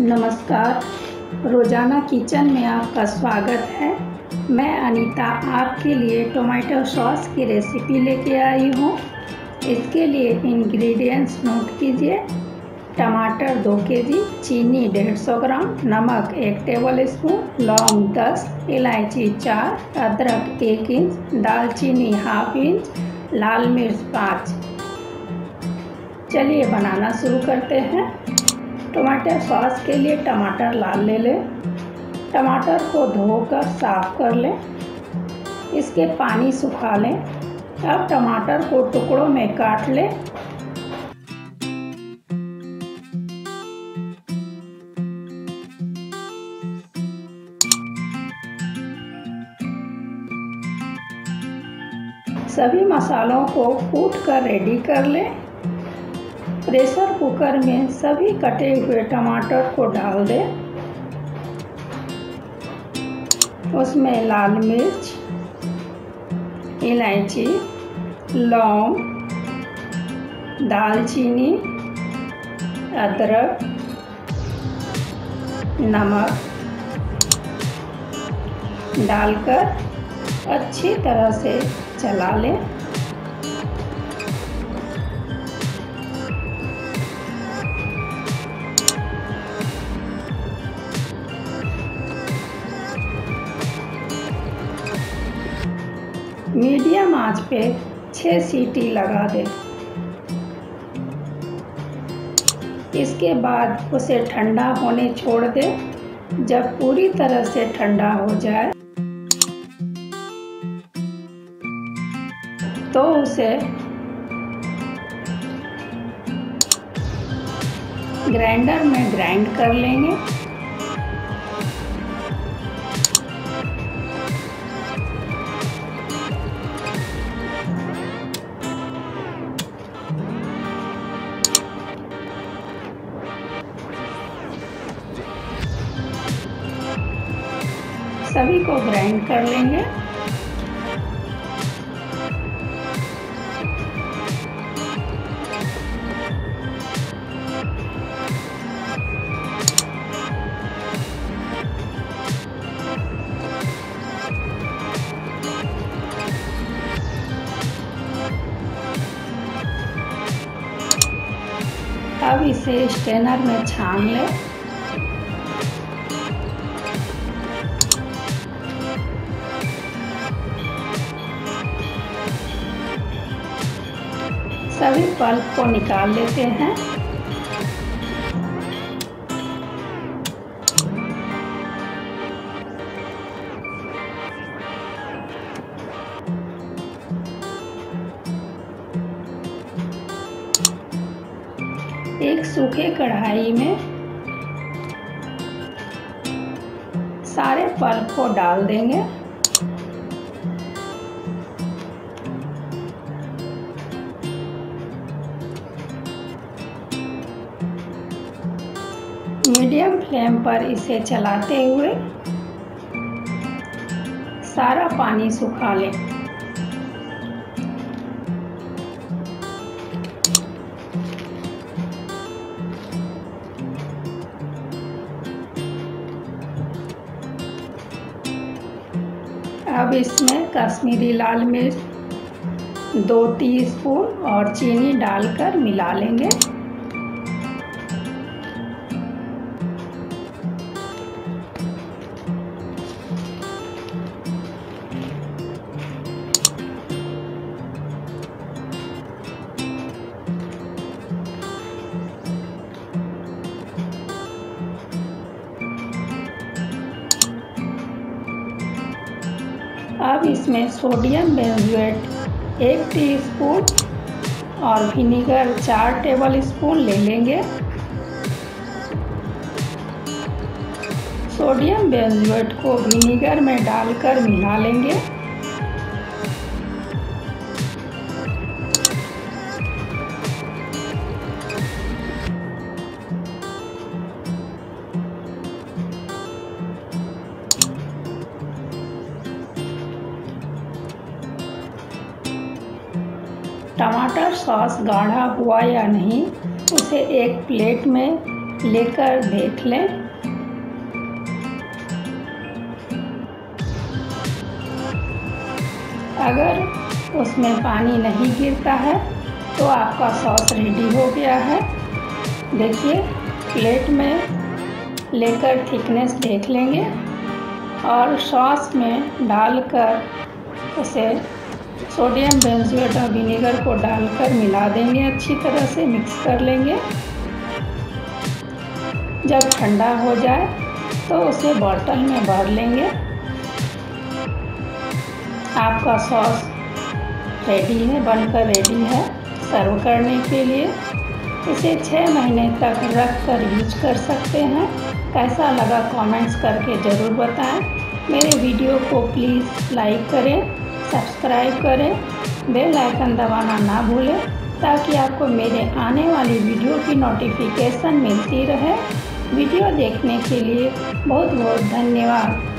नमस्कार, रोज़ाना किचन में आपका स्वागत है। मैं अनीता आपके लिए टोमेटो सॉस की रेसिपी लेके आई हूँ। इसके लिए इंग्रेडिएंट्स नोट कीजिए। टमाटर 2 kg, चीनी 150 ग्राम, नमक 1 टेबल स्पून, लौंग 10, इलायची 4, अदरक 1 इंच, दालचीनी 1/2 इंच, लाल मिर्च 5। चलिए बनाना शुरू करते हैं। टमाटर सॉस के लिए टमाटर लाल ले लें। टमाटर को धोकर साफ कर लें, इसके पानी सुखा लें। अब टमाटर को टुकड़ों में काट लें। सभी मसालों को कूट कर रेडी कर लें। प्रेशर कुकर में सभी कटे हुए टमाटर को डाल दें। उसमें लाल मिर्च, इलायची, लौंग, दालचीनी, अदरक, नमक डालकर अच्छी तरह से चला लें। मीडियम आंच पे 6 सीटी लगा दें। इसके बाद उसे ठंडा होने छोड़ दें। जब पूरी तरह से ठंडा हो जाए तो उसे ग्राइंडर में ग्राइंड कर लेंगे। सभी को ग्राइंड कर लेंगे। अब इसे स्ट्रेनर में छान लें। सभी पल्प को निकाल लेते हैं। एक सूखे कढ़ाई में सारे पल्प को डाल देंगे। मीडियम फ्लेम पर इसे चलाते हुए सारा पानी सुखा लें। अब इसमें कश्मीरी लाल मिर्च 2 टीस्पून और चीनी डालकर मिला लेंगे। अब इसमें सोडियम बेंज़ुएट 1 टीस्पून और विनीगर 4 टेबल स्पून ले लेंगे। सोडियम बेंज़ुएट को विनीगर में डालकर मिला लेंगे। टमाटर सॉस गाढ़ा हुआ या नहीं उसे एक प्लेट में लेकर देख लें। अगर उसमें पानी नहीं गिरता है तो आपका सॉस रेडी हो गया है। देखिए प्लेट में लेकर थिकनेस देख लेंगे और सॉस में डालकर उसे सोडियम बेंज़ुएट और विनेगर को डालकर मिला देंगे, अच्छी तरह से मिक्स कर लेंगे। जब ठंडा हो जाए तो उसे बॉटल में भर लेंगे। आपका सॉस रेडी है, बनकर रेडी है सर्व करने के लिए। इसे 6 महीने तक रख कर यूज कर सकते हैं। कैसा लगा कमेंट्स करके ज़रूर बताएं। मेरे वीडियो को प्लीज़ लाइक करें, सब्सक्राइब करें, बेल आइकन दबाना ना भूलें ताकि आपको मेरे आने वाली वीडियो की नोटिफिकेशन मिलती रहे। वीडियो देखने के लिए बहुत बहुत धन्यवाद।